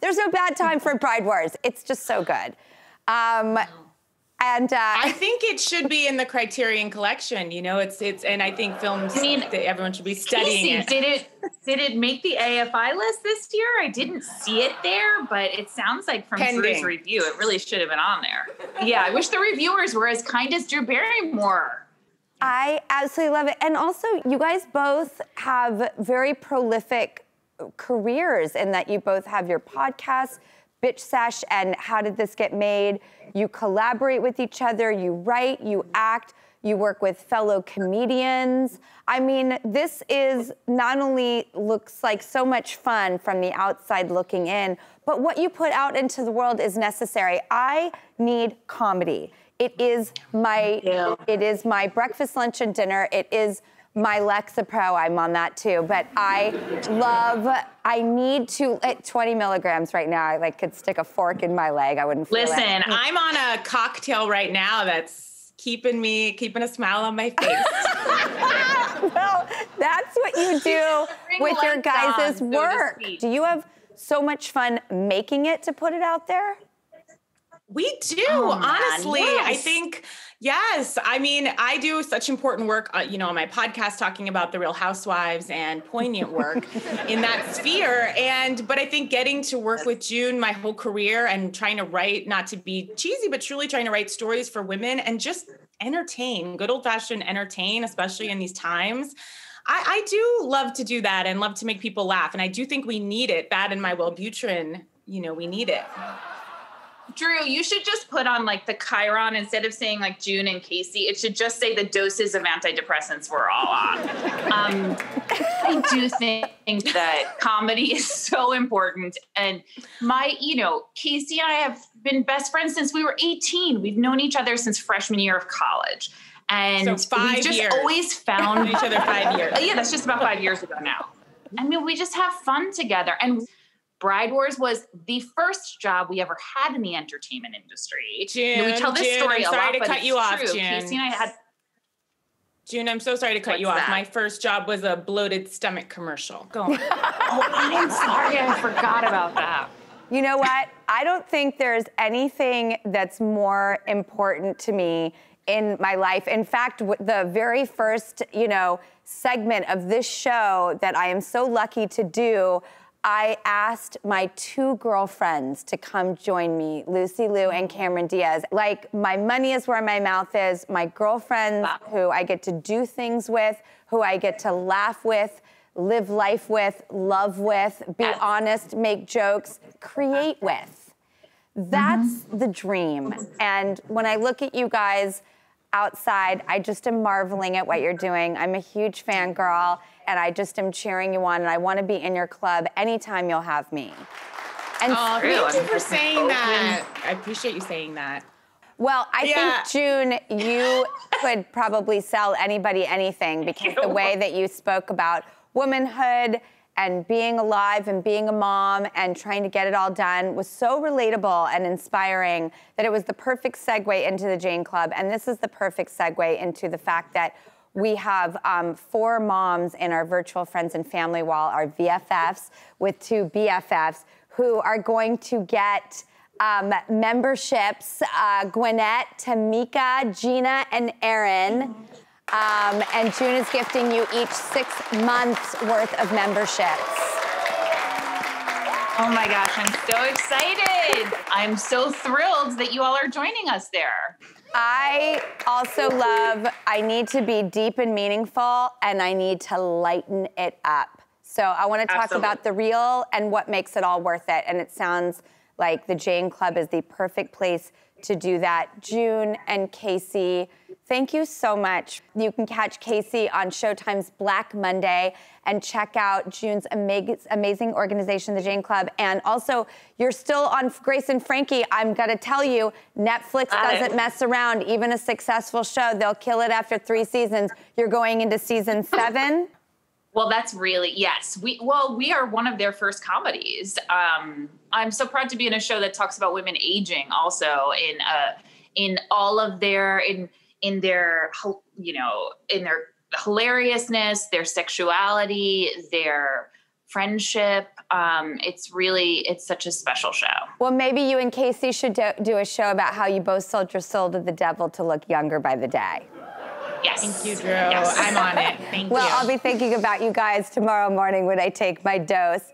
There's no bad time for Bride Wars. It's just so good. I think it should be in the Criterion Collection. You know, it's and I think films. I mean, everyone should be studying Casey, it. Did it make the AFI list this year? I didn't see it there, but it sounds like from Drew's review, it really should have been on there. Yeah, I wish the reviewers were as kind as Drew Barrymore. I absolutely love it, and also you guys both have very prolific careers in that you both have your podcasts, Bitch Sesh and How Did This Get Made? You collaborate with each other, you write, you act, you work with fellow comedians. I mean, this is not only looks like so much fun from the outside looking in, but what you put out into the world is necessary. I need comedy. It is my breakfast, lunch, and dinner. It is my Lexapro, I'm on that too, but I need to, at 20 milligrams right now, I like could stick a fork in my leg, I wouldn't feel it. I'm on a cocktail right now that's keeping a smile on my face. Well, that's what you do with your guys' work. Do you have so much fun making it to put it out there? We do, honestly, yes. I think, yes. I mean, I do such important work, you know, on my podcast talking about the Real Housewives and poignant work in that sphere. But I think getting to work with June my whole career and trying to write, not to be cheesy, but truly trying to write stories for women and just entertain, good old fashioned entertain, especially in these times. I do love to do that and love to make people laugh. And I do think we need it, that and my Wellbutrin, you know, we need it. Drew, you should just put on like the Chiron instead of saying like June and Casey. It should just say the doses of antidepressants we're all on. I do think that comedy is so important. And you know, Casey and I have been best friends since we were 18. We've known each other since freshman year of college. And so we just always found each other 5 years. Yeah, that's just about 5 years ago now. I mean, we just have fun together. And Bride Wars was the first job we ever had in the entertainment industry. June, you know, we tell this story a lot, but it's true. I'm sorry to cut you off, June. Casey and I had... June, I'm so sorry to cut you off. My first job was a bloated stomach commercial. Go on. Oh, I'm sorry. I forgot about that. You know what? I don't think there's anything that's more important to me in my life. In fact, the very first, you know, segment of this show that I am so lucky to do, I asked my two girlfriends to come join me, Lucy Liu and Cameron Diaz. Like, my money is where my mouth is. My girlfriends who I get to do things with, who I get to laugh with, live life with, love with, be honest, make jokes, create with. That's the dream. And when I look at you guys outside, I just am marveling at what you're doing. I'm a huge fangirl. And I just am cheering you on, and I want to be in your club anytime you'll have me. And oh, thank you for saying that. I appreciate you saying that. Well, I think, June, you could probably sell anybody anything because the way that you spoke about womanhood and being alive and being a mom and trying to get it all done was so relatable and inspiring that it was the perfect segue into the Jane Club. And this is the perfect segue into the fact that we have four moms in our virtual friends and family wall, our VFFs, with two BFFs, who are going to get memberships, Gwinnett, Tamika, Gina, and Erin. And June is gifting you each 6 months worth of memberships. Oh my gosh, I'm so excited. I'm so thrilled that you all are joining us there. I also love, I need to be deep and meaningful, and I need to lighten it up. So I want to talk about the real and what makes it all worth it. And it sounds like the Jane Club is the perfect place to do that. June and Casey, thank you so much. You can catch Casey on Showtime's Black Monday and check out June's amazing organization, The Jane Club. And also, you're still on Grace and Frankie. I'm gonna tell you, Netflix doesn't mess around. Even a successful show, they'll kill it after 3 seasons. You're going into season 7. Well, that's really, yes. We are one of their first comedies. I'm so proud to be in a show that talks about women aging also in all of their, in their, you know, in their hilariousness, their sexuality, their friendship. It's such a special show. Well, maybe you and Casey should do a show about how you both sold your soul to the devil to look younger by the day. Yes. Thank you, Drew. Yes. I'm on it. Thank you. Well, I'll be thinking about you guys tomorrow morning when I take my dose.